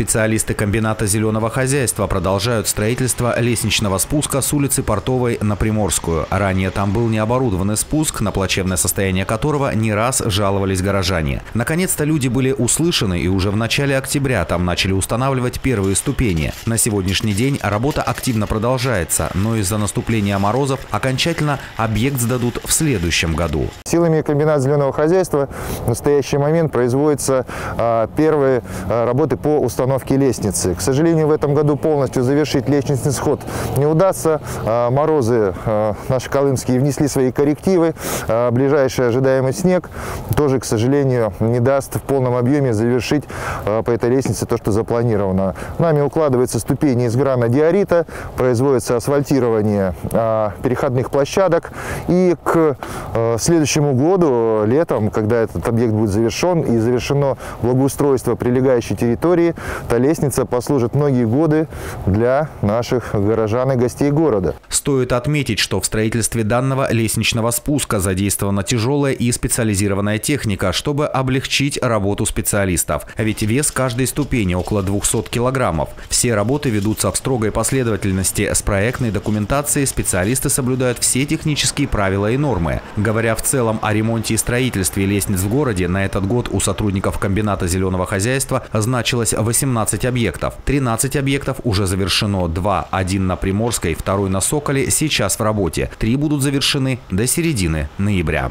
Специалисты комбината зеленого хозяйства продолжают строительство лестничного спуска с улицы Портовой на Приморскую. Ранее там был необорудованный спуск, на плачевное состояние которого не раз жаловались горожане. Наконец-то люди были услышаны, и уже в начале октября там начали устанавливать первые ступени. На сегодняшний день работа активно продолжается, но из-за наступления морозов окончательно объект сдадут в следующем году. Силами комбината зеленого хозяйства в настоящий момент производятся первые работы по установке лестницы. К сожалению, в этом году полностью завершить лестничный сход не удастся. Морозы наши колымские внесли свои коррективы. Ближайший ожидаемый снег тоже, к сожалению, не даст в полном объеме завершить по этой лестнице то, что запланировано. Нами укладываются ступени из гранодиорита, производится асфальтирование переходных площадок. И к следующему году, летом, когда этот объект будет завершен и завершено благоустройство прилегающей территории, эта лестница послужит многие годы для наших горожан и гостей города. Стоит отметить, что в строительстве данного лестничного спуска задействована тяжелая и специализированная техника, чтобы облегчить работу специалистов. Ведь вес каждой ступени около 200 килограммов. Все работы ведутся в строгой последовательности. С проектной документацией специалисты соблюдают все технические правила и нормы. Говоря в целом о ремонте и строительстве лестниц в городе, на этот год у сотрудников комбината зеленого хозяйства значилось 18 объектов. 13 объектов уже завершено. 2, один на Приморской, второй на Соколе, сейчас в работе. 3 будут завершены до середины ноября.